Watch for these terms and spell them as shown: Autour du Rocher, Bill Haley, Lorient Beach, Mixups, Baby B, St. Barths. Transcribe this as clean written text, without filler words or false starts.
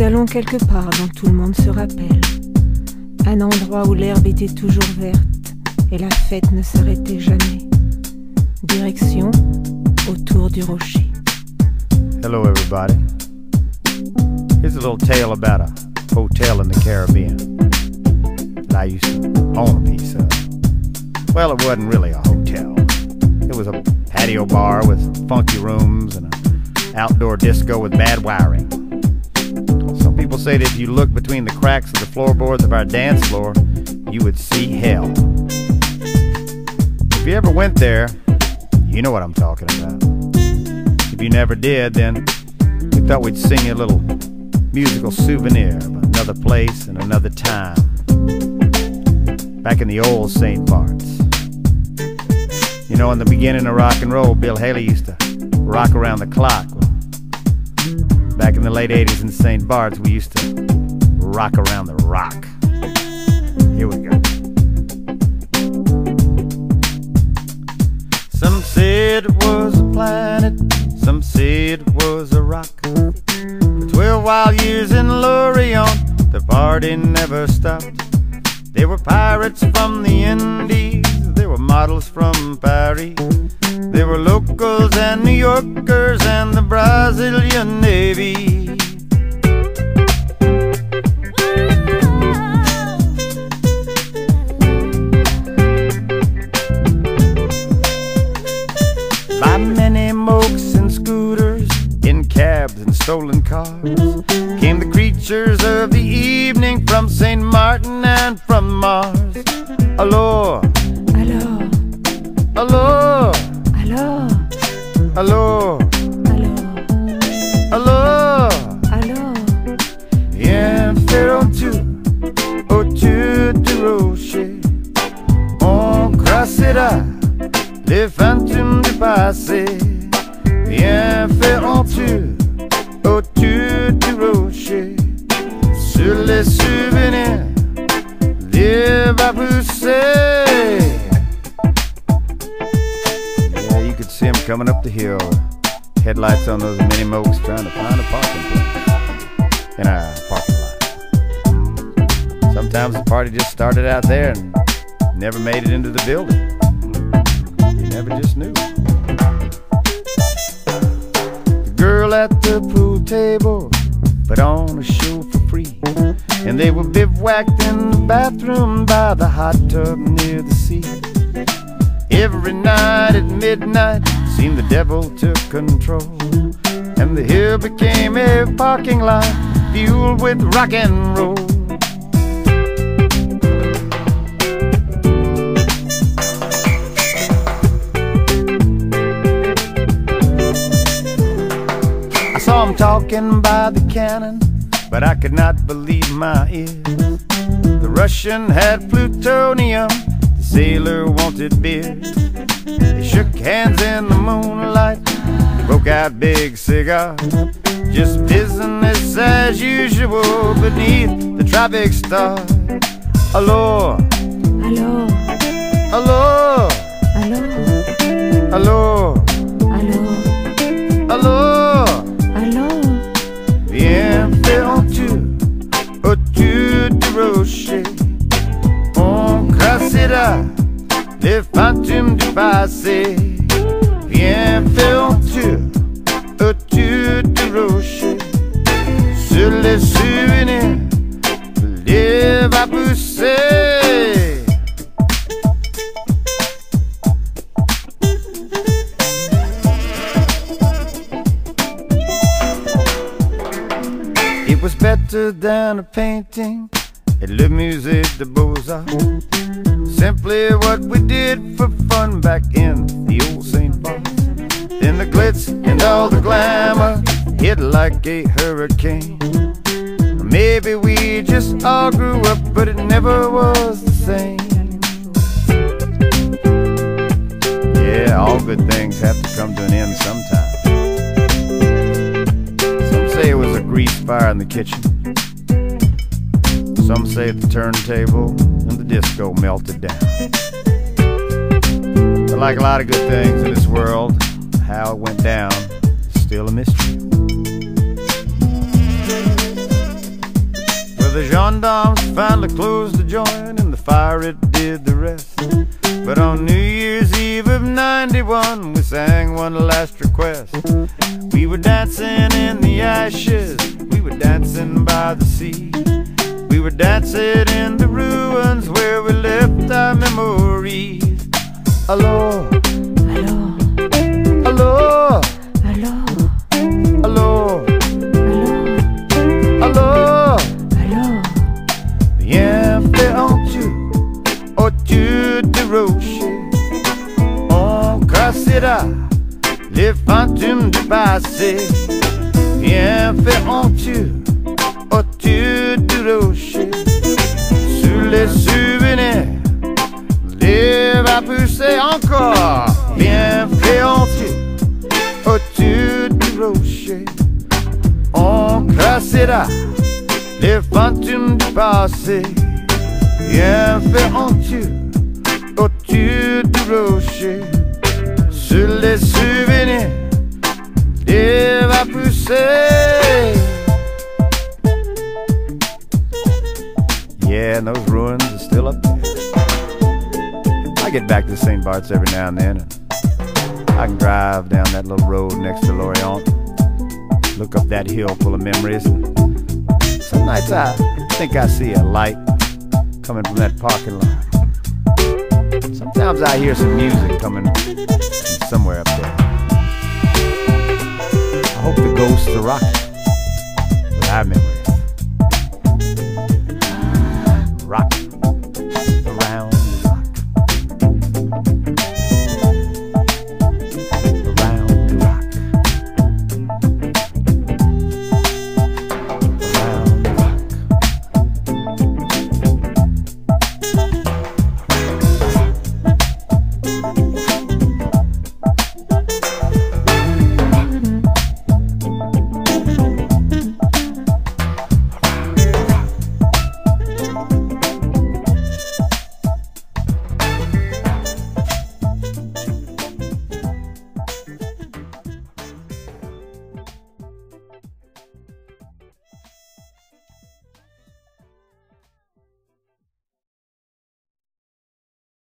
Nous allons quelque part dont tout le monde se rappelle. Un endroit où l'herbe était toujours verte et la fête ne s'arrêtait jamais. Direction Autour du Rocher. Hello everybody. Here's a little tale about a hotel in the Caribbean that I used to own a piece of. Well, it wasn't really a hotel. It was a patio bar with funky rooms and an outdoor disco with bad wiring. Some people say that if you look between the cracks of the floorboards of our dance floor, you would see hell. If you ever went there, you know what I'm talking about. If you never did, then we thought we'd sing you a little musical souvenir of another place and another time. Back in the old St. Barths. You know, in the beginning of rock and roll, Bill Haley used to rock around the clock. Back in the late 80s in St. Barths, we used to rock around the rock. Here we go. Some said it was a planet, some said it was a rock. For 12 wild years in Lorient, the party never stopped. They were pirates from the Indies, they were models from Paris. They were locals and New Yorkers and the Brazilian Navy. By many mokes and scooters, in cabs and stolen cars, came the creatures of the evening from St. Martin and from Mars. Allure, allure, allure, allô, allô, allô, allô. Viens faire un tour autour du rocher. On croisera les fantômes du passé. Viens faire un tour autour du rocher. Sur les souvenirs, l'île va pousser. See him coming up the hill, headlights on those mini mopes trying to find a parking place in our parking lot. Sometimes the party just started out there and never made it into the building. You never just knew. The girl at the pool table put on a show for free, and they were bivouacked in the bathroom by the hot tub near the sea. Every night at midnight seemed the devil took control, and the hill became a parking lot fueled with rock and roll. I saw him talking by the cannon, but I could not believe my ears. The Russian had plutonium, sailor wanted beer. They shook hands in the moonlight, broke out big cigars. Just business as usual beneath the tropic star. Allô, allô, allô, allô, allô, allô, allô, allô. Viens faire un tour autour du rocher. Les fantômes du passé. Viens faire un tour autour du rocher. Sur les souvenirs, l'île va pousser. It was better than a painting at le musée de Beaux-Arts. Simply what we did for fun back in the old St. Barths. Then the glitz and all the glamour hit like a hurricane. Maybe we just all grew up, but it never was the same. Yeah, all good things have to come to an end sometime. Some say it was a grease fire in the kitchen. Some say it's the turntable. Disco melted down. But like a lot of good things in this world, how it went down is still a mystery. The gendarmes finally closed the joint and the fire it did the rest. But on New Year's Eve of '91 we sang one last request. We were dancing in the ashes, we were dancing by the sea, we were dancing in the ruins where we left our memories. Allô, allô, allô, allô, allô, allô, allô, allô. Bienvenue en Autour du Rocher. On cassera les fantômes du passé. Bienvenue en Autour du Rocher. Sur les souvenirs, l'hiver va pousser encore. Bienvenue Autour du Rocher. On classera les fantômes du passé. Bienvenue Autour du Rocher. Sur les souvenirs, l'hiver va pousser. Yeah, and those ruins are still up there. I get back to St. Barths every now and then, and I can drive down that little road next to Lorient, look up that hill full of memories. Some nights I think I see a light coming from that parking lot. Sometimes I hear some music coming from somewhere up there. I hope the ghosts are rocking with our memories. Rock.